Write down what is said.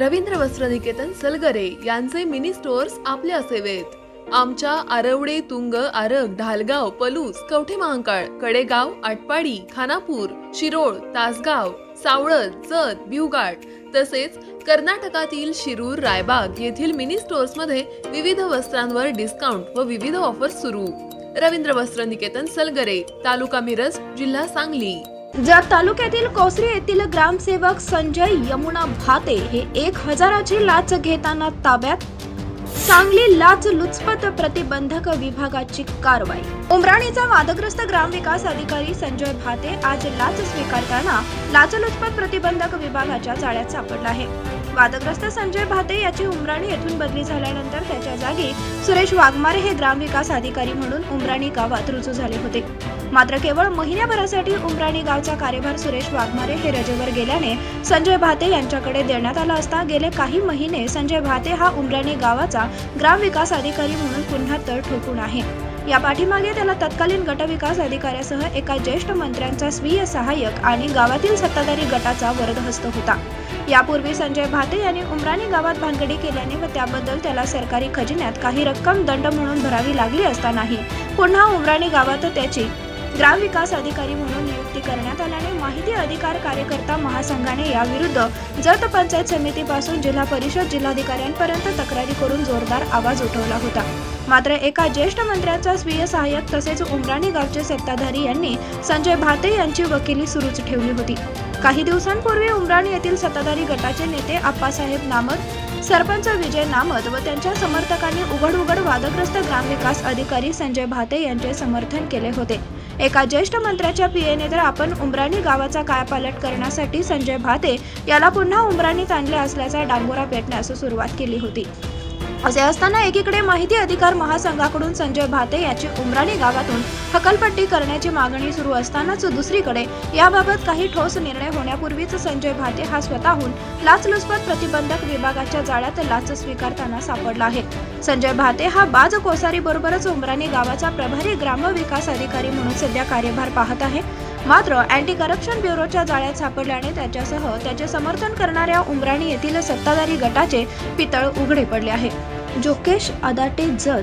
रवींद्र वस्त्र निकेतन सलगरे यांचे mini stores आपल्या सेवेत। आमच्या आरवडे, तुंग, आरग, ढालगाव, पलूस, कवठे महांकाळ, कडेगाव, आटपाडी, खानापूर, शिरोळ, तासगाव, सावळद, जत, भिवघाट तसेच कर्नाटकातील शिरूर, रायबाग येथील मिनी स्टोअर्स मध्ये विविध वस्त्रांवर डिस्काउंट व विविध ऑफर सुरू। रवींद्र वस्त्र निकेतन सलगरे, तालुका मिरज, जिल्हा सांगली। जत तालुक्यातील कोसरी येथील ग्रामसेवक संजय यमुना भाते हे 1000ची लाच घेताना ताब्यात। सांगली लाच लुचपत प्रतिबंधक विभागाची कारवाई। उमराणीचा वादग्रस्त ग्रामविकास अधिकारी संजय भाते आज लाच स्वीकारताना लाचलुचपत प्रतिबंधक विभागाच्या जाळ्यात सापडला आहे। वादग्रस्त संजय भाते याची उमराणी येथून बदली झाल्यानंतर त्याच्या जागी सुरेश वाघमारे हे ग्रामविकास अधिकारी म्हणून उमराणी गावात रुजू झाले होते। मात्र केवळ महिन्याभरासाठी उमराणी गावचा कार्यभार सुरेश वाघमारे हे रजेवर गेल्याने संजय भाते यांच्याकडे देण्यात आला असता गेले काही महिने संजय भाते हा उमराणी गावाचा ग्रामविकास अधिकारी म्हणून पुन्हा तळ ठोकून आहे। या पाठीमागे त्याला तत्कालीन गटविकास अधिकाऱ्यासह एका ज्येष्ठ मंत्र्यांचा स्वीय सहाय्यक आणि गावातील सत्ताधारी गटाचा वरदहस्त होता। यापूर्वी संजय भाते यांनी उमराणी गावात भानगडी केल्याने व त्याबद्दल त्याला सरकारी खजिन्यात काही रक्कम दंड म्हणून भरावी लागली असतानाही पुन्हा उमराणी गावात त्याची ग्रामविकास अधिकारी म्हणून नियुक्ती करण्यात आल्याने माहिती अधिकार कार्यकर्ता महासंघाने याविरुद्ध जत पंचायत समितीपासून जिल्हा परिषद जिल्हाधिकाऱ्यांपर्यंत तक्रारी करून जोरदार आवाज उठवला होता। मात्र एका ज्येष्ठ मंत्र्याचा स्वीय सहाय्यक तसेच उमराणी गावचे सत्ताधारी यांनी संजय भाते यांची वकिली सुरूच ठेवली होती। काही दिवसांपूर्वी उमराणी येथील सत्ताधारी गटाचे नेते आप्पासाहेब नामत, सरपंच विजय नामत व त्यांच्या समर्थकांनी उघड वादग्रस्त ग्रामविकास अधिकारी संजय भाते यांचे समर्थन केले होते। एका ज्येष्ठ मंत्र्याच्या पीएने तर आपण उमराणी गावाचा कायापालट करण्यासाठी संजय भाते याला पुन्हा उमराणीत आणले असल्याचा डांगोरा पेटण्यास सुरुवात केली होती। असे असताना एकीकडे माहिती अधिकार महासंघाकडून संजय भाते याची उमराणी गावातून हकलपट्टी करण्याची मागणी सुरू असतानाच दुसरीकडे याबाबत काही ठोस निर्णय होण्यापूर्वीच संजय भाते हा स्वतःहून लाचलुचपत प्रतिबंधक विभागाच्या जाळ्यात लाच स्वीकारताना सापडला आहे। संजय भाते हा बाज कोसारी बरोबरच उमराणी गावाचा प्रभारी ग्रामविकास अधिकारी म्हणून सध्या कार्यभार पाहत आहे। मात्र अँटी करप्शन ब्युरोच्या जाळ्यात सापडल्याने त्याच्यासह त्याचे समर्थन करणाऱ्या उमराणी येथील सत्ताधारी गटाचे पितळ उघडे पडले आहे। जोकेश आदाटे, जत।